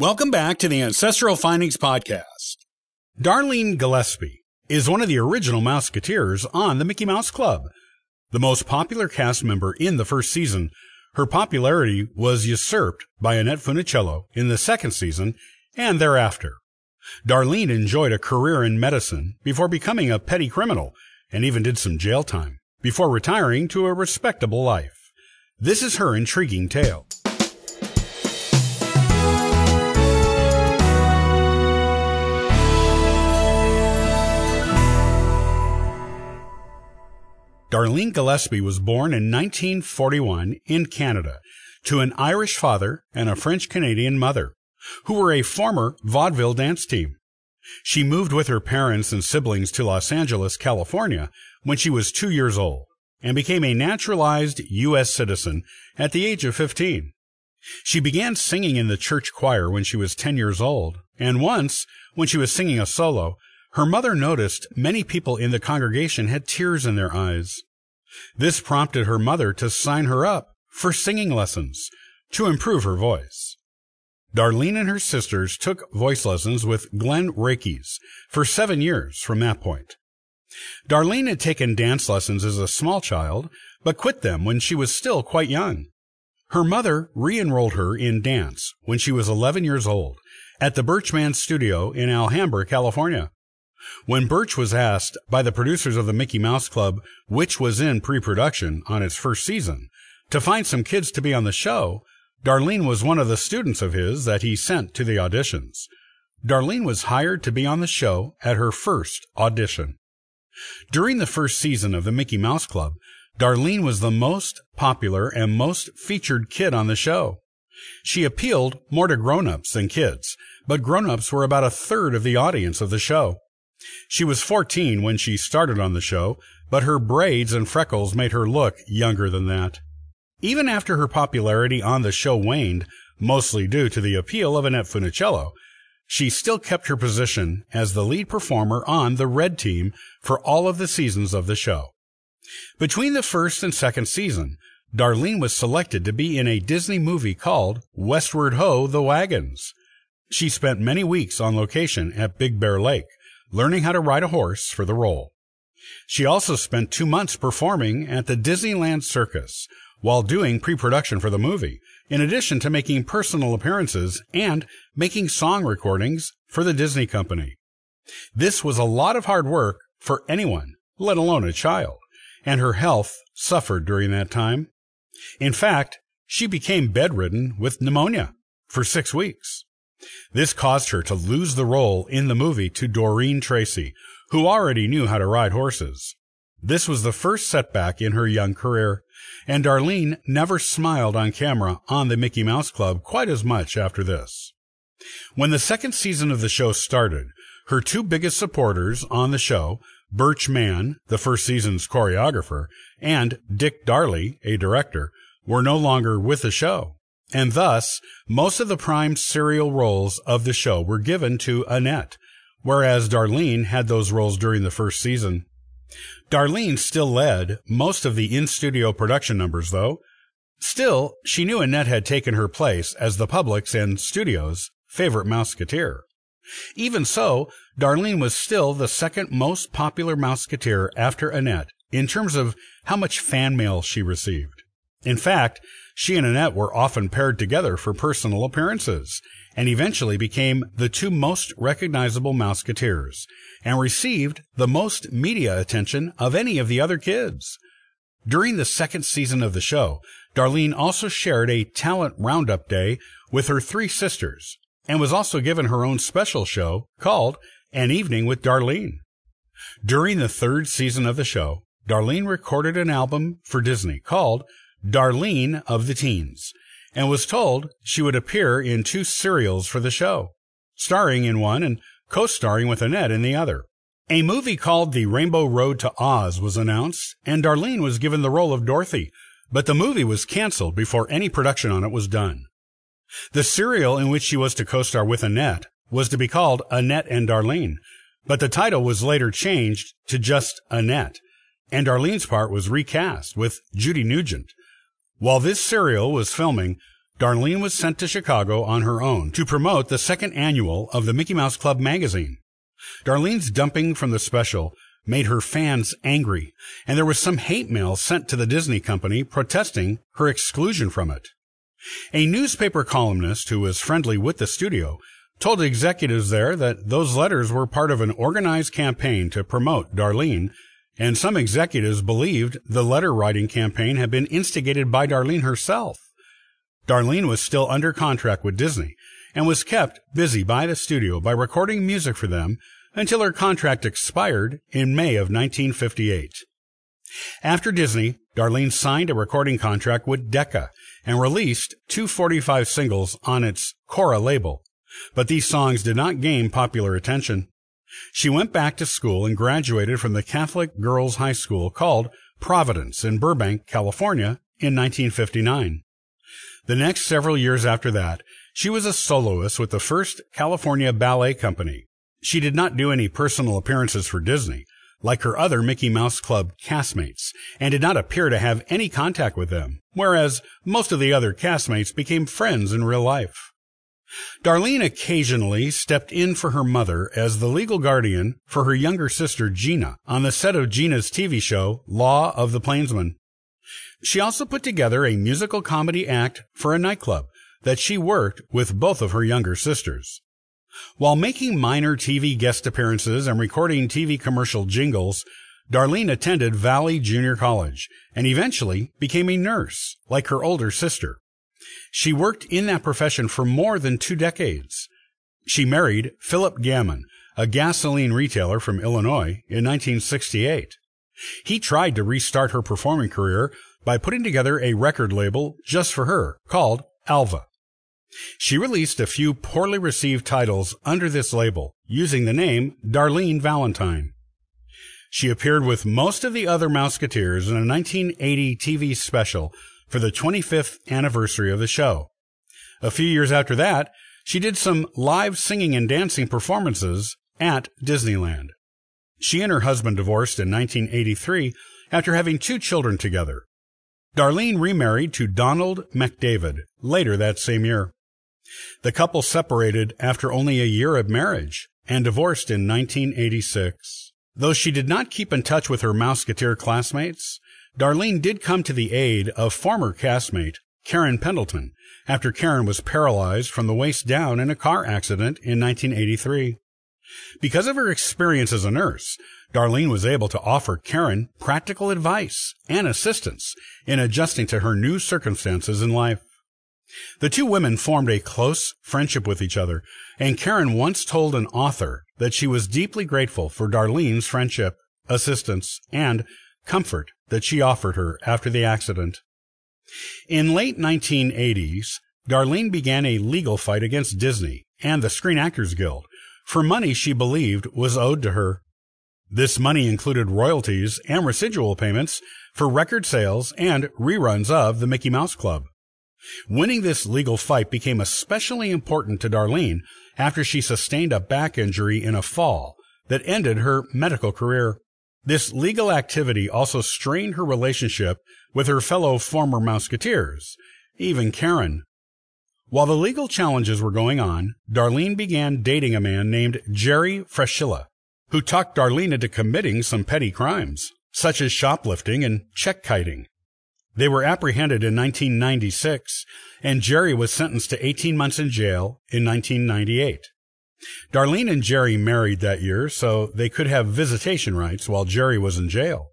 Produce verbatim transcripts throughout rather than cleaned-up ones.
Welcome back to the Ancestral Findings Podcast. Darlene Gillespie is one of the original Mouseketeers on the Mickey Mouse Club. The most popular cast member in the first season, her popularity was usurped by Annette Funicello in the second season and thereafter. Darlene enjoyed a career in medicine before becoming a petty criminal and even did some jail time before retiring to a respectable life. This is her intriguing tale. Darlene Gillespie was born in nineteen forty-one in Canada to an Irish father and a French-Canadian mother, who were a former vaudeville dance team. She moved with her parents and siblings to Los Angeles, California, when she was two years old and became a naturalized U S citizen at the age of fifteen. She began singing in the church choir when she was ten years old, and once, when she was singing a solo, her mother noticed many people in the congregation had tears in their eyes. This prompted her mother to sign her up for singing lessons to improve her voice. Darlene and her sisters took voice lessons with Glenn Rakes for seven years from that point. Darlene had taken dance lessons as a small child, but quit them when she was still quite young. Her mother re-enrolled her in dance when she was eleven years old at the Birch Mann studio in Alhambra, California. When Birch was asked by the producers of the Mickey Mouse Club, which was in pre-production on its first season, to find some kids to be on the show, Darlene was one of the students of his that he sent to the auditions. Darlene was hired to be on the show at her first audition. During the first season of the Mickey Mouse Club, Darlene was the most popular and most featured kid on the show. She appealed more to grown-ups than kids, but grown-ups were about a third of the audience of the show. She was fourteen when she started on the show, but her braids and freckles made her look younger than that. Even after her popularity on the show waned, mostly due to the appeal of Annette Funicello, she still kept her position as the lead performer on the Red Team for all of the seasons of the show. Between the first and second season, Darlene was selected to be in a Disney movie called Westward Ho, The Wagons. She spent many weeks on location at Big Bear Lake, learning how to ride a horse for the role. She also spent two months performing at the Disneyland Circus while doing pre-production for the movie, in addition to making personal appearances and making song recordings for the Disney Company. This was a lot of hard work for anyone, let alone a child, and her health suffered during that time. In fact, she became bedridden with pneumonia for six weeks. This caused her to lose the role in the movie to Doreen Tracy, who already knew how to ride horses. This was the first setback in her young career, and Darlene never smiled on camera on the Mickey Mouse Club quite as much after this. When the second season of the show started, her two biggest supporters on the show, Birch Mann, the first season's choreographer, and Dick Darley, a director, were no longer with the show. And thus, most of the prime serial roles of the show were given to Annette, whereas Darlene had those roles during the first season. Darlene still led most of the in-studio production numbers, though. Still, she knew Annette had taken her place as the public's and studio's favorite Mouseketeer. Even so, Darlene was still the second most popular Mouseketeer after Annette in terms of how much fan mail she received. In fact, she and Annette were often paired together for personal appearances, and eventually became the two most recognizable Mouseketeers, and received the most media attention of any of the other kids. During the second season of the show, Darlene also shared a talent roundup day with her three sisters, and was also given her own special show called An Evening with Darlene. During the third season of the show, Darlene recorded an album for Disney called Darlene of the Teens, and was told she would appear in two serials for the show, starring in one and co-starring with Annette in the other. A movie called The Rainbow Road to Oz was announced, and Darlene was given the role of Dorothy, but the movie was canceled before any production on it was done. The serial in which she was to co-star with Annette was to be called Annette and Darlene, but the title was later changed to just Annette, and Darlene's part was recast with Judy Nugent. While this serial was filming, Darlene was sent to Chicago on her own to promote the second annual of the Mickey Mouse Club magazine. Darlene's dumping from the special made her fans angry, and there was some hate mail sent to the Disney company protesting her exclusion from it. A newspaper columnist who was friendly with the studio told executives there that those letters were part of an organized campaign to promote Darlene, and some executives believed the letter-writing campaign had been instigated by Darlene herself. Darlene was still under contract with Disney and was kept busy by the studio by recording music for them until her contract expired in May of nineteen fifty-eight. After Disney, Darlene signed a recording contract with Decca and released two forty-five singles on its Cora label, but these songs did not gain popular attention. She went back to school and graduated from the Catholic Girls' High School called Providence in Burbank, California, in nineteen fifty-nine. The next several years after that, she was a soloist with the first California Ballet Company. She did not do any personal appearances for Disney, like her other Mickey Mouse Club castmates, and did not appear to have any contact with them, whereas most of the other castmates became friends in real life. Darlene occasionally stepped in for her mother as the legal guardian for her younger sister Gina on the set of Gina's T V show, Law of the Plainsman. She also put together a musical comedy act for a nightclub that she worked with both of her younger sisters. While making minor T V guest appearances and recording T V commercial jingles, Darlene attended Valley Junior College and eventually became a nurse, like her older sister. She worked in that profession for more than two decades. She married Philip Gammon, a gasoline retailer from Illinois, in nineteen sixty-eight. He tried to restart her performing career by putting together a record label just for her called Alva. She released a few poorly received titles under this label, using the name Darlene Valentine. She appeared with most of the other Mouseketeers in a nineteen eighty T V special for the twenty-fifth anniversary of the show. A few years after that, she did some live singing and dancing performances at Disneyland. She and her husband divorced in nineteen eighty-three after having two children together. Darlene remarried to Donald McDavid later that same year. The couple separated after only a year of marriage and divorced in nineteen eighty-six. Though she did not keep in touch with her Mouseketeer classmates, Darlene did come to the aid of former castmate Karen Pendleton after Karen was paralyzed from the waist down in a car accident in nineteen eighty-three. Because of her experience as a nurse, Darlene was able to offer Karen practical advice and assistance in adjusting to her new circumstances in life. The two women formed a close friendship with each other, and Karen once told an author that she was deeply grateful for Darlene's friendship, assistance, and comfort that she offered her after the accident. In late nineteen eighties, Darlene began a legal fight against Disney and the Screen Actors Guild for money she believed was owed to her. This money included royalties and residual payments for record sales and reruns of the Mickey Mouse Club. Winning this legal fight became especially important to Darlene after she sustained a back injury in a fall that ended her medical career. This legal activity also strained her relationship with her fellow former Mouseketeers, even Karen. While the legal challenges were going on, Darlene began dating a man named Jerry Fraschilla, who talked Darlene into committing some petty crimes, such as shoplifting and check-kiting. They were apprehended in nineteen ninety-six, and Jerry was sentenced to eighteen months in jail in nineteen ninety-eight. Darlene and Jerry married that year, so they could have visitation rights while Jerry was in jail.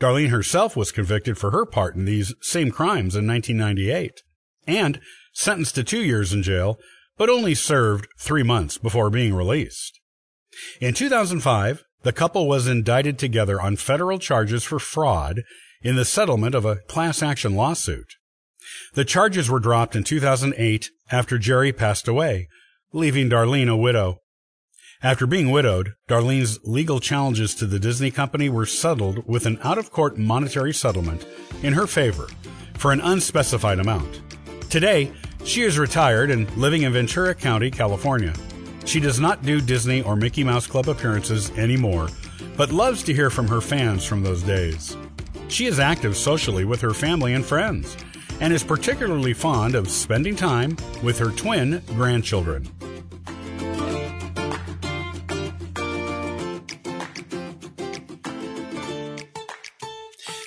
Darlene herself was convicted for her part in these same crimes in nineteen ninety-eight, and sentenced to two years in jail, but only served three months before being released. In two thousand five, the couple was indicted together on federal charges for fraud in the settlement of a class action lawsuit. The charges were dropped in two thousand eight after Jerry passed away, leaving Darlene a widow. After being widowed, Darlene's legal challenges to the Disney company were settled with an out-of-court monetary settlement in her favor for an unspecified amount. Today, she is retired and living in Ventura County, California. She does not do Disney or Mickey Mouse Club appearances anymore, but loves to hear from her fans from those days. She is active socially with her family and friends, and is particularly fond of spending time with her twin grandchildren.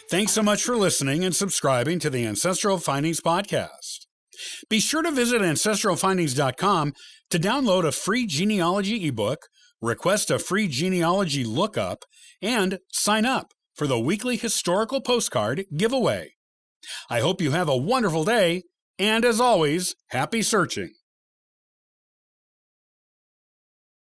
Thanks so much for listening and subscribing to the Ancestral Findings Podcast. Be sure to visit ancestral findings dot com to download a free genealogy ebook, request a free genealogy lookup, and sign up for the weekly historical postcard giveaway. I hope you have a wonderful day, and as always, happy searching.